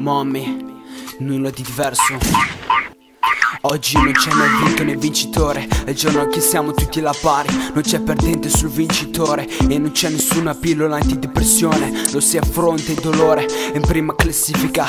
Mommy, nulla di diverso. Oggi non c'è né vinto né vincitore, è il giorno che siamo tutti alla pari. Non c'è perdente sul vincitore e non c'è nessuna pillola antidepressione. Lo si affronta il dolore e in prima classifica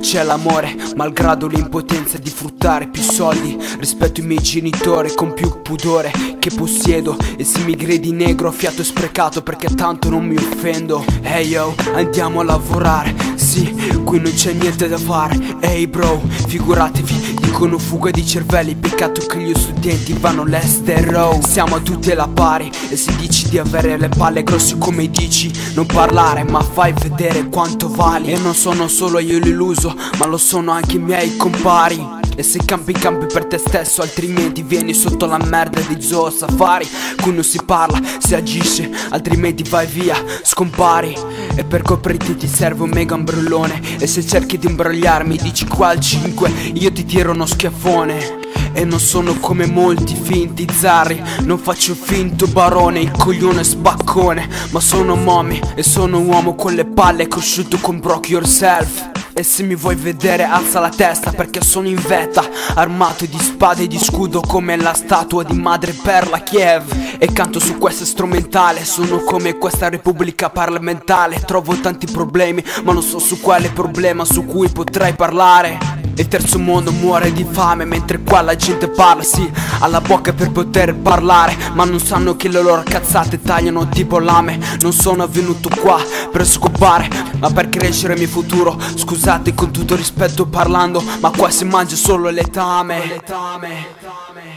c'è l'amore, malgrado l'impotenza di fruttare più soldi rispetto ai miei genitori, con più pudore che possiedo. E se mi gridi negro a fiato sprecato, perché tanto non mi offendo. Hey yo, andiamo a lavorare, sì, qui non c'è niente da fare. Hey bro, figuratevi, dicono fuga di cervelli, peccato che gli studenti vanno all'estero. Siamo tutti alla pari e se dici di avere le palle grosse come dici, non parlare ma fai vedere quanto vali. E non sono solo io l'illuso, ma lo sono anche i miei compari. E se campi, campi per te stesso, altrimenti vieni sotto la merda di Zoo Safari. Qui non si parla, si agisce, altrimenti vai via, scompari. E per coprirti ti serve un mega ombrellone, e se cerchi di imbrogliarmi dici qua al 5, io ti tiro uno schiaffone. E non sono come molti finti zarri, non faccio finto barone, il coglione spaccone, ma sono Mommy e sono un uomo con le palle, cresciuto con Brock Yourself. E se mi vuoi vedere alza la testa, perché sono in vetta, armato di spada e di scudo come la statua di Madreperla Kiev. E canto su questa strumentale, sono come questa repubblica parlamentare. Trovo tanti problemi ma non so su quale problema su cui potrei parlare. Il terzo mondo muore di fame, mentre qua la gente parla, sì, alla bocca per poter parlare, ma non sanno che le loro cazzate tagliano tipo lame. Non sono venuto qua per scopare, ma per crescere il mio futuro. Scusate con tutto rispetto parlando, ma qua si mangia solo letame.